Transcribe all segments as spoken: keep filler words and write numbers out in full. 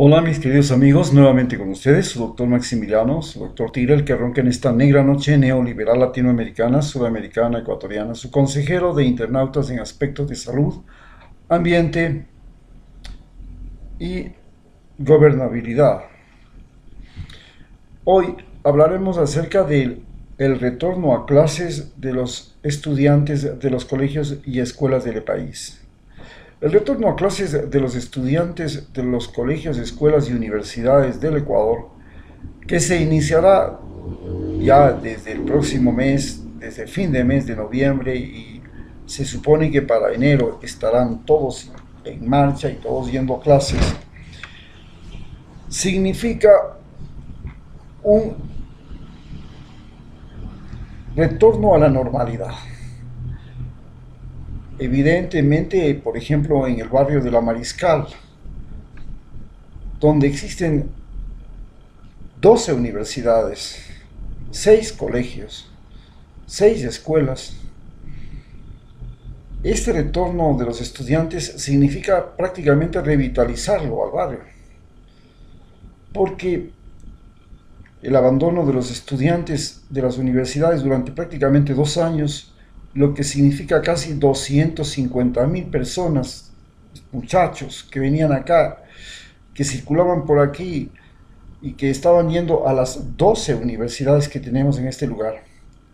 Hola mis queridos amigos, nuevamente con ustedes, su doctor Maximiliano, su doctor Tigre, el que ronca en esta negra noche neoliberal latinoamericana, sudamericana, ecuatoriana, su consejero de internautas en aspectos de salud, ambiente y gobernabilidad. Hoy hablaremos acerca del el retorno a clases de los estudiantes de los colegios y escuelas del país. El retorno a clases de los estudiantes de los colegios, escuelas y universidades del Ecuador, que se iniciará ya desde el próximo mes, desde el fin de mes de noviembre, y se supone que para enero estarán todos en marcha y todos yendo a clases, significa un retorno a la normalidad. Evidentemente, por ejemplo, en el barrio de La Mariscal, donde existen doce universidades, seis colegios, seis escuelas, este retorno de los estudiantes significa prácticamente revitalizarlo al barrio, porque el abandono de los estudiantes de las universidades durante prácticamente dos años, lo que significa casi doscientas cincuenta mil personas, muchachos que venían acá, que circulaban por aquí y que estaban yendo a las doce universidades que tenemos en este lugar,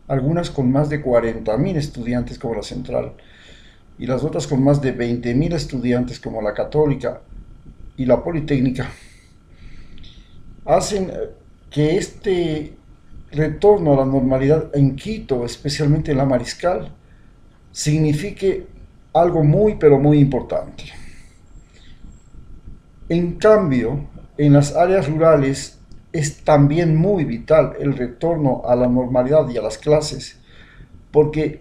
algunas con más de cuarenta mil estudiantes como la Central, y las otras con más de veinte mil estudiantes como la Católica y la Politécnica, hacen que este retorno a la normalidad en Quito, especialmente en La Mariscal, signifique algo muy pero muy importante. En cambio, en las áreas rurales es también muy vital el retorno a la normalidad y a las clases, porque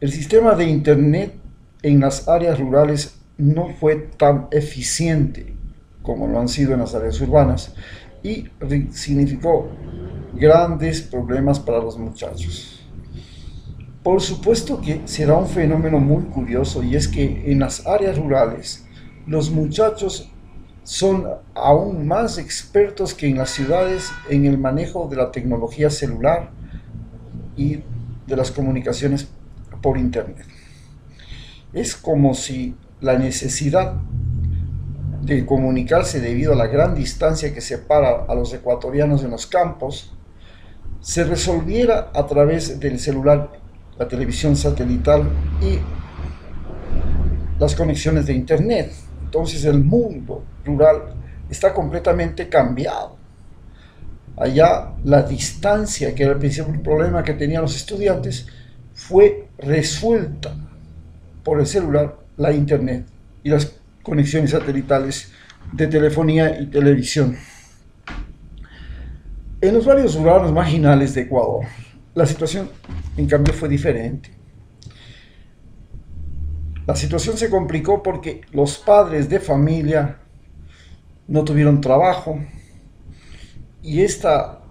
el sistema de internet en las áreas rurales no fue tan eficiente como lo han sido en las áreas urbanas, y significó grandes problemas para los muchachos. Por supuesto que será un fenómeno muy curioso, y es que en las áreas rurales los muchachos son aún más expertos que en las ciudades en el manejo de la tecnología celular y de las comunicaciones por internet. Es como si la necesidad de comunicarse debido a la gran distancia que separa a los ecuatorianos en los campos se resolviera a través del celular, la televisión satelital y las conexiones de internet. Entonces el mundo rural está completamente cambiado. Allá la distancia, que era el principal problema que tenían los estudiantes, fue resuelta por el celular, la internet y las conexiones satelitales de telefonía y televisión. En los barrios urbanos marginales de Ecuador, la situación, en cambio, fue diferente. La situación se complicó porque los padres de familia no tuvieron trabajo, y esta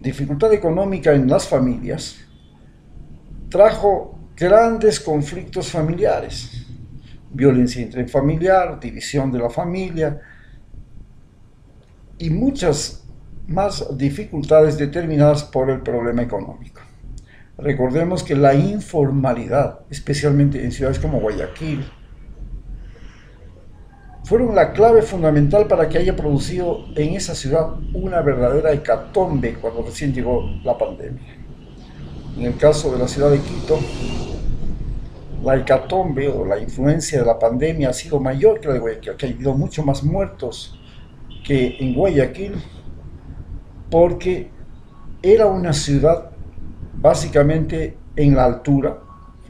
dificultad económica en las familias trajo grandes conflictos familiares, violencia intrafamiliar, división de la familia y muchas más dificultades determinadas por el problema económico. Recordemos que la informalidad, especialmente en ciudades como Guayaquil, fueron la clave fundamental para que haya producido en esa ciudad una verdadera hecatombe cuando recién llegó la pandemia. En el caso de la ciudad de Quito, la hecatombe o la influencia de la pandemia ha sido mayor que la de Guayaquil, que ha habido mucho más muertos que en Guayaquil, porque era una ciudad básicamente en la altura,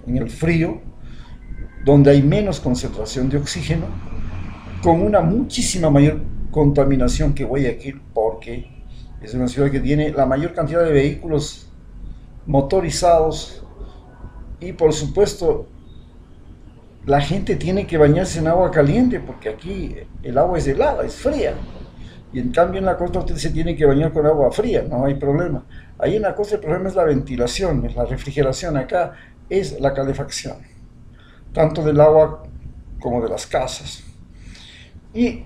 en el frío, donde hay menos concentración de oxígeno, con una muchísima mayor contaminación que Guayaquil, porque es una ciudad que tiene la mayor cantidad de vehículos motorizados, y por supuesto la gente tiene que bañarse en agua caliente, porque aquí el agua es helada, es fría. Y en cambio en la costa usted se tiene que bañar con agua fría, no hay problema. Ahí en la costa el problema es la ventilación, es la refrigeración. Acá es la calefacción, tanto del agua como de las casas. Y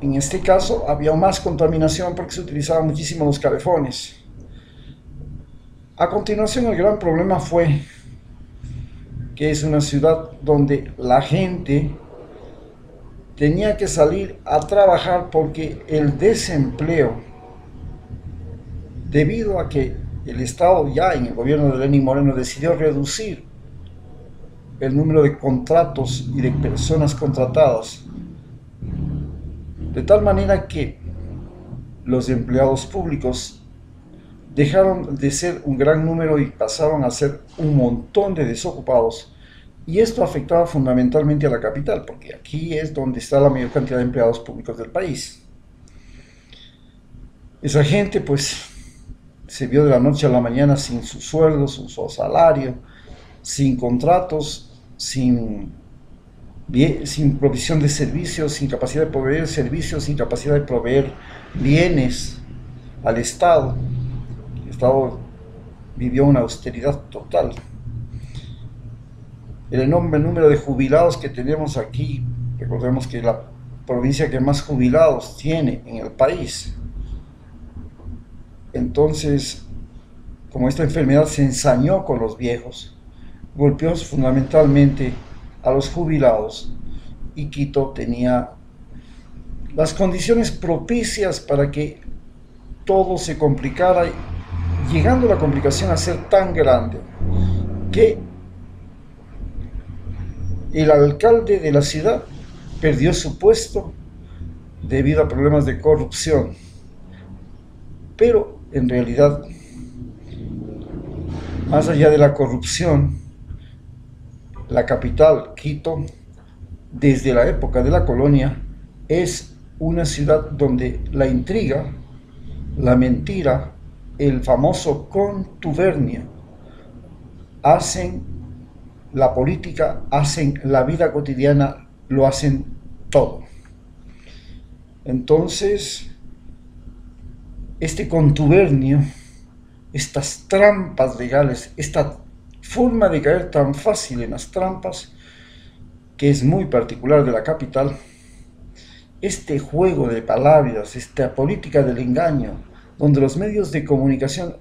En este caso había más contaminación porque se utilizaban muchísimo los calefones. A continuación, el gran problema fue que es una ciudad donde la gente tenía que salir a trabajar porque el desempleo, debido a que el Estado ya en el gobierno de Lenín Moreno decidió reducir el número de contratos y de personas contratadas, de tal manera que los empleados públicos dejaron de ser un gran número y pasaron a ser un montón de desocupados, y esto afectaba fundamentalmente a la capital, porque aquí es donde está la mayor cantidad de empleados públicos del país. Esa gente pues se vio de la noche a la mañana sin su sueldo, sin su salario, sin contratos, sin, sin provisión de servicios, sin capacidad de proveer servicios, sin capacidad de proveer bienes al Estado. El Estado vivió una austeridad total. El enorme número de jubilados que tenemos aquí, recordemos que es la provincia que más jubilados tiene en el país. Entonces, como esta enfermedad se ensañó con los viejos, golpeó fundamentalmente a los jubilados, y Quito tenía las condiciones propicias para que todo se complicara, llegando la complicación a ser tan grande que el alcalde de la ciudad perdió su puesto debido a problemas de corrupción. Pero en realidad, más allá de la corrupción, la capital, Quito, desde la época de la colonia, es una ciudad donde la intriga, la mentira, el famoso contubernio, hacen la política, hacen la vida cotidiana, lo hacen todo. Entonces, este contubernio, estas trampas legales, esta forma de caer tan fácil en las trampas, que es muy particular de la capital, este juego de palabras, esta política del engaño, donde los medios de comunicación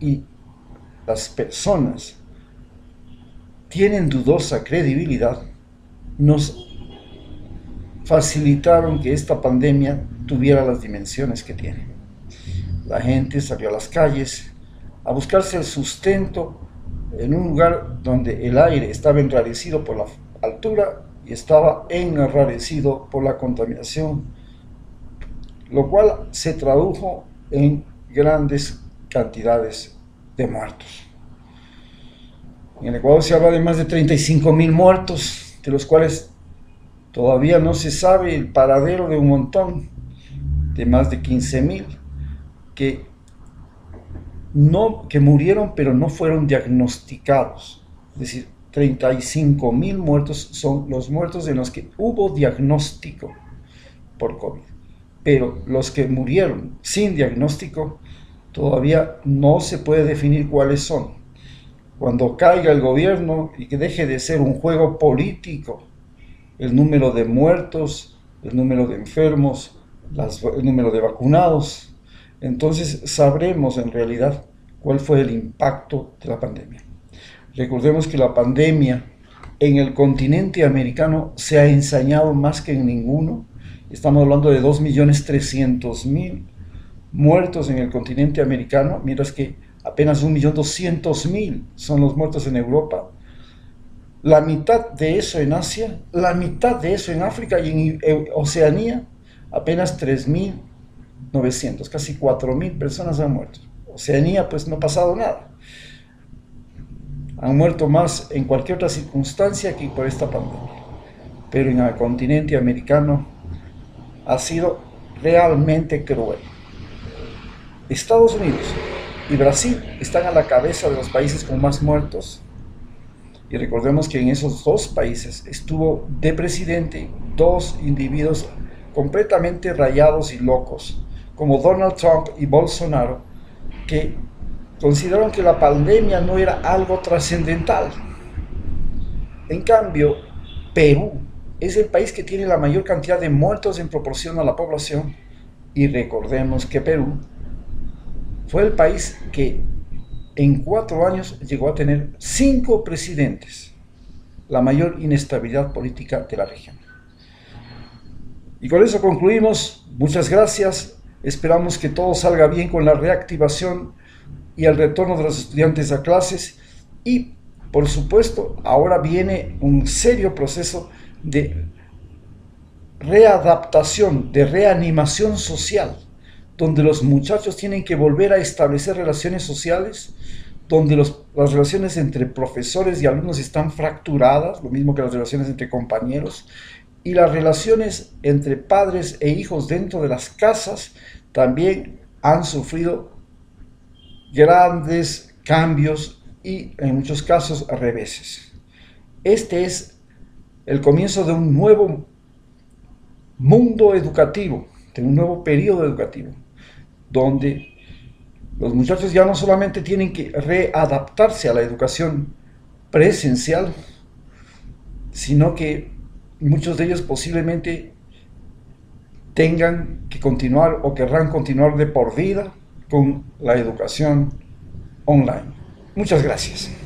y las personas tienen dudosa credibilidad, nos facilitaron que esta pandemia tuviera las dimensiones que tiene. La gente salió a las calles a buscarse el sustento en un lugar donde el aire estaba enrarecido por la altura y estaba enrarecido por la contaminación, lo cual se tradujo en grandes cantidades de muertos. En el Ecuador se habla de más de treinta y cinco mil muertos, de los cuales todavía no se sabe el paradero de un montón, de más de quince mil que No, que murieron pero no fueron diagnosticados. Es decir, treinta y cinco mil muertos son los muertos en los que hubo diagnóstico por COVID, pero los que murieron sin diagnóstico todavía no se puede definir cuáles son. Cuando caiga el gobierno y que deje de ser un juego político, el número de muertos, el número de enfermos, las, el número de vacunados, entonces sabremos en realidad cuál fue el impacto de la pandemia. Recordemos que la pandemia en el continente americano se ha ensañado más que en ninguno. Estamos hablando de dos millones trescientos mil muertos en el continente americano, mientras que apenas un millón doscientos mil son los muertos en Europa. La mitad de eso en Asia, la mitad de eso en África, y en Oceanía apenas tres mil novecientos, casi cuatro mil personas han muerto. Oceanía pues no ha pasado nada. Han muerto más en cualquier otra circunstancia que por esta pandemia. Pero en el continente americano ha sido realmente cruel. Estados Unidos y Brasil están a la cabeza de los países con más muertos. Y recordemos que en esos dos países estuvo de presidente dos individuos completamente rayados y locos, como Donald Trump y Bolsonaro, que consideraron que la pandemia no era algo trascendental. En cambio, Perú es el país que tiene la mayor cantidad de muertos en proporción a la población, y recordemos que Perú fue el país que en cuatro años llegó a tener cinco presidentes, la mayor inestabilidad política de la región. Y con eso concluimos. Muchas gracias. Esperamos que todo salga bien con la reactivación y el retorno de los estudiantes a clases. Y, por supuesto, ahora viene un serio proceso de readaptación, de reanimación social, donde los muchachos tienen que volver a establecer relaciones sociales, donde los, las relaciones entre profesores y alumnos están fracturadas, lo mismo que las relaciones entre compañeros, y las relaciones entre padres e hijos dentro de las casas también han sufrido grandes cambios y en muchos casos reveses. Este es el comienzo de un nuevo mundo educativo, de un nuevo periodo educativo, donde los muchachos ya no solamente tienen que readaptarse a la educación presencial, sino que muchos de ellos posiblemente tengan que continuar o querrán continuar de por vida con la educación online. Muchas gracias.